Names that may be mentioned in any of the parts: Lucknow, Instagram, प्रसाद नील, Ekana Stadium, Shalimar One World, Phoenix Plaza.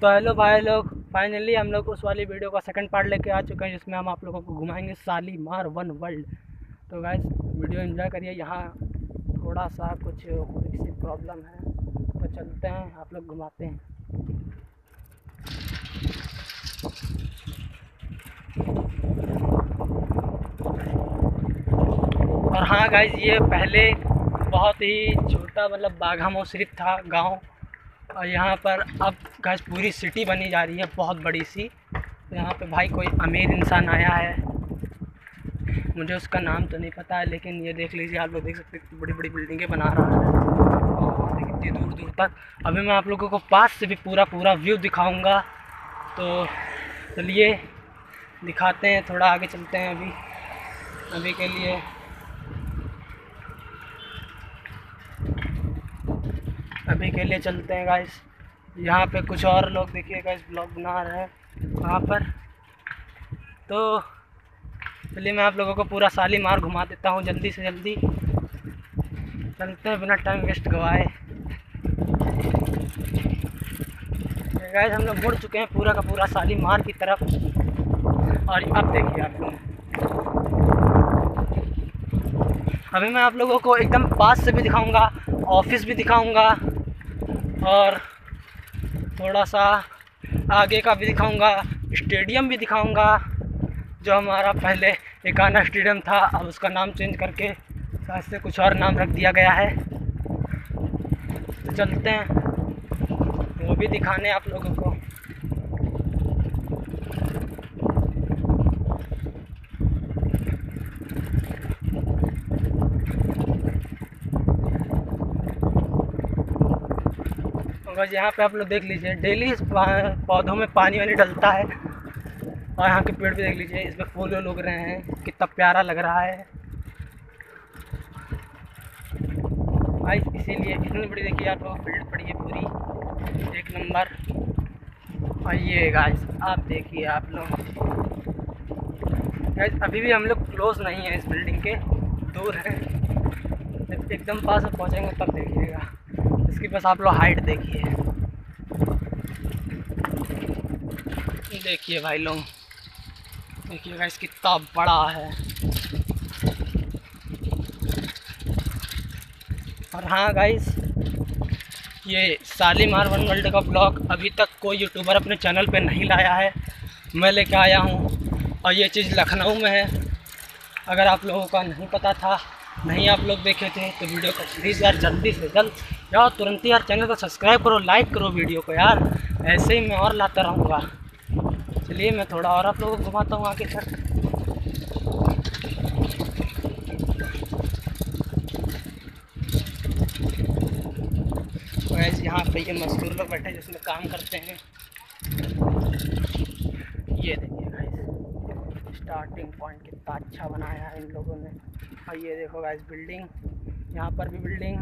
तो हेलो भाई लोग, फाइनली हम लोग उस वाली वीडियो का सेकंड पार्ट लेके आ चुके हैं जिसमें हम आप लोगों को घुमाएंगे शालीमार वन वर्ल्ड। तो गाइस वीडियो एंजॉय करिए। यहाँ थोड़ा सा कुछ किसी प्रॉब्लम है तो चलते हैं, आप लोग घुमाते हैं। और हाँ गाइस, ये पहले बहुत ही छोटा मतलब बाघा मौसरिफ था गाँव, और यहाँ पर अब गाइस पूरी सिटी बनी जा रही है बहुत बड़ी सी। यहाँ पे भाई कोई अमीर इंसान आया है, मुझे उसका नाम तो नहीं पता है, लेकिन ये देख लीजिए, आप लोग देख सकते हैं बड़ी बड़ी बिल्डिंगें बना रहा है और कितनी दूर दूर तक। अभी मैं आप लोगों को पास से भी पूरा पूरा व्यू दिखाऊंगा, तो चलिए दिखाते हैं। थोड़ा आगे चलते हैं अभी के लिए। चलते हैं गाइस। यहाँ पे कुछ और लोग देखिए गाइस ब्लॉग बना रहे हैं वहाँ पर। तो चलिए मैं आप लोगों को पूरा शालीमार घुमा देता हूँ जल्दी से जल्दी। चलते हैं बिना टाइम वेस्ट गवाए। गाइस हम लोग मुड़ चुके हैं पूरा का पूरा शालीमार की तरफ, और अब देखिए आप लोग, अभी मैं आप लोगों को एकदम पास से भी दिखाऊंगा, ऑफिस भी दिखाऊंगा और थोड़ा सा आगे का भी दिखाऊंगा, स्टेडियम भी दिखाऊंगा जो हमारा पहले एकाना स्टेडियम था। अब उसका नाम चेंज करके शायद से कुछ और नाम रख दिया गया है, तो चलते हैं वो भी दिखाने आप लोगों को। बस यहाँ पे आप लोग देख लीजिए डेली पौधों में पानी वानी डलता है, और यहाँ के पेड़ भी देख लीजिए, इसमें फूल उग रहे हैं, कितना प्यारा लग रहा है भाई। इसीलिए इतनी बड़ी देखिए आप लोग फील्ड पड़ी है पूरी, एक नंबर। और ये गाइस आप देखिए आप लोग, गाइस अभी भी हम लोग क्लोज नहीं है इस बिल्डिंग के, दूर है, एकदम पास में पहुँचेंगे तब देखिएगा इसकी। बस आप लोग हाइट देखिए, देखिए भाई लोग, देखिएगा गाइस कितना बड़ा है। और हाँ गाइस, ये शालीमार वन वर्ल्ड का ब्लॉग अभी तक कोई यूट्यूबर अपने चैनल पे नहीं लाया है, मैं लेके आया हूँ। और ये चीज़ लखनऊ में है, अगर आप लोगों का नहीं पता था, नहीं आप लोग देखे थे, तो वीडियो को प्लीज़ यार जल्दी से जल्द यार तुरंत ही यार चैनल को सब्सक्राइब करो, लाइक करो वीडियो को यार, ऐसे ही मैं और लाता रहूँगा। चलिए मैं थोड़ा और आप लोगों को घुमाता हूँ आगे तक। वैसे यहाँ पे ये मजदूर लोग बैठे जिसमें काम करते हैं, ये देखिए गाइस स्टार्टिंग पॉइंट कितना अच्छा बनाया है इन लोगों ने। और ये देखो गाइस बिल्डिंग, यहाँ पर भी बिल्डिंग,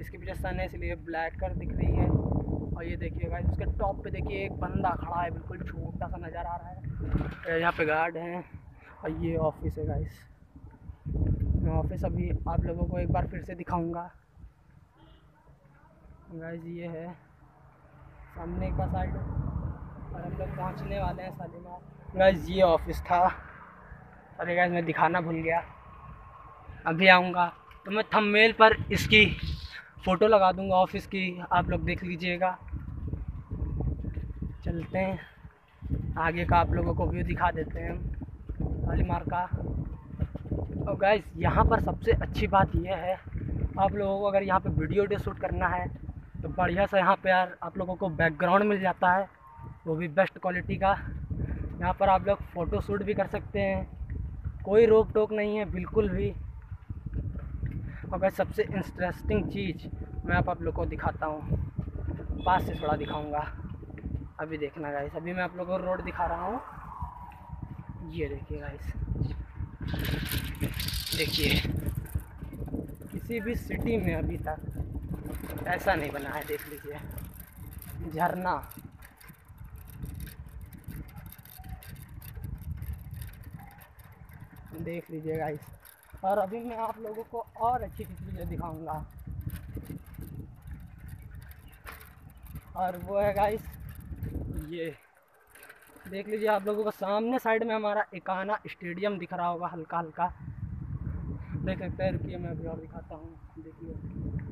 इसके पीछे सन है इसलिए ब्लैक कर दिख रही है। और ये देखिए गाइस उसके टॉप पे देखिए एक बंदा खड़ा है, बिल्कुल छोटा सा नज़र आ रहा है। यहाँ पे गार्ड हैं, और ये ऑफिस है गाइस। मैं ऑफिस अभी आप लोगों को एक बार फिर से दिखाऊंगा। गाइस ये है सामने का साइड, और हम लोग पहुँचने वाले हैं शालीमार। गाइस ये ऑफिस था, अरे गाइस मैं दिखाना भूल गया, अभी आऊँगा तो मैं थंबनेल पर इसकी फ़ोटो लगा दूंगा ऑफिस की, आप लोग देख लीजिएगा। चलते हैं आगे का, आप लोगों को व्यू दिखा देते हैं शालीमार का। और गाइस यहाँ पर सबसे अच्छी बात यह है, आप लोगों को अगर यहाँ पे वीडियो शूट करना है तो बढ़िया सा यहाँ पे यार आप लोगों को बैकग्राउंड मिल जाता है, वो भी बेस्ट क्वालिटी का। यहाँ पर आप लोग फ़ोटो शूट भी कर सकते हैं, कोई रोक टोक नहीं है बिल्कुल भी। और गाइस सबसे इंटरेस्टिंग चीज़ मैं आप लोग को दिखाता हूँ, पास से थोड़ा दिखाऊंगा अभी, देखना गाइस। अभी मैं आप लोगों को रोड दिखा रहा हूँ, ये देखिए गाइस, देखिए किसी भी सिटी में अभी तक ऐसा नहीं बना है, देख लीजिए झरना। देख लीजिए गाइस, और अभी मैं आप लोगों को और अच्छी अच्छी चीज़ें दिखाऊंगा, और वो है गाइस ये देख लीजिए आप लोगों को सामने साइड में हमारा एकाना स्टेडियम दिख रहा होगा हल्का हल्का, देख सकते हैं। रुकिए मैं अभी और दिखाता हूँ, देखिए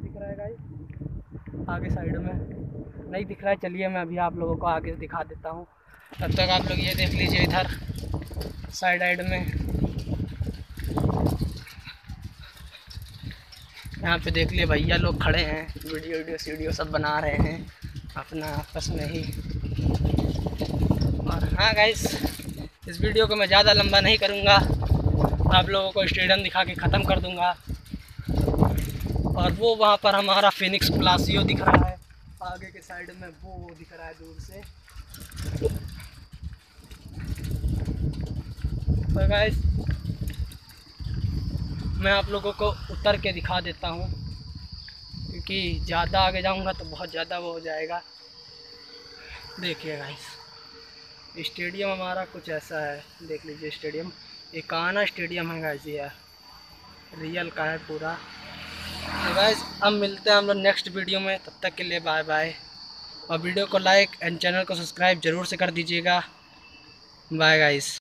दिख रहा है गाइस आगे साइड में, नहीं दिख रहा है। चलिए मैं अभी आप लोगों को आगे दिखा देता हूँ, तब तक आप लोग ये देख लीजिए इधर साइड साइड में, यहाँ पे देख लिए भैया लोग खड़े हैं, वीडियो वीडियो सब बना रहे हैं अपना आपस में ही। और हाँ गाइस, इस वीडियो को मैं ज़्यादा लंबा नहीं करूँगा, आप लोगों को स्टेडियम दिखा के ख़त्म कर दूँगा। और वो वहाँ पर हमारा फिनिक्स प्लासियो दिख रहा है आगे के साइड में, वो दिख रहा है दूर से। तो गाइस मैं आप लोगों को उतर के दिखा देता हूँ, क्योंकि ज़्यादा आगे जाऊँगा तो बहुत ज़्यादा वो हो जाएगा। देखिए गाइस स्टेडियम हमारा कुछ ऐसा है, देख लीजिए स्टेडियम एकाना स्टेडियम है गाइस, ये रियल का है पूरा। तो गाइस अब मिलते हैं हम लोग नेक्स्ट वीडियो में, तब तक के लिए बाय बाय। और वीडियो को लाइक एंड चैनल को सब्सक्राइब ज़रूर से कर दीजिएगा। Bye guys.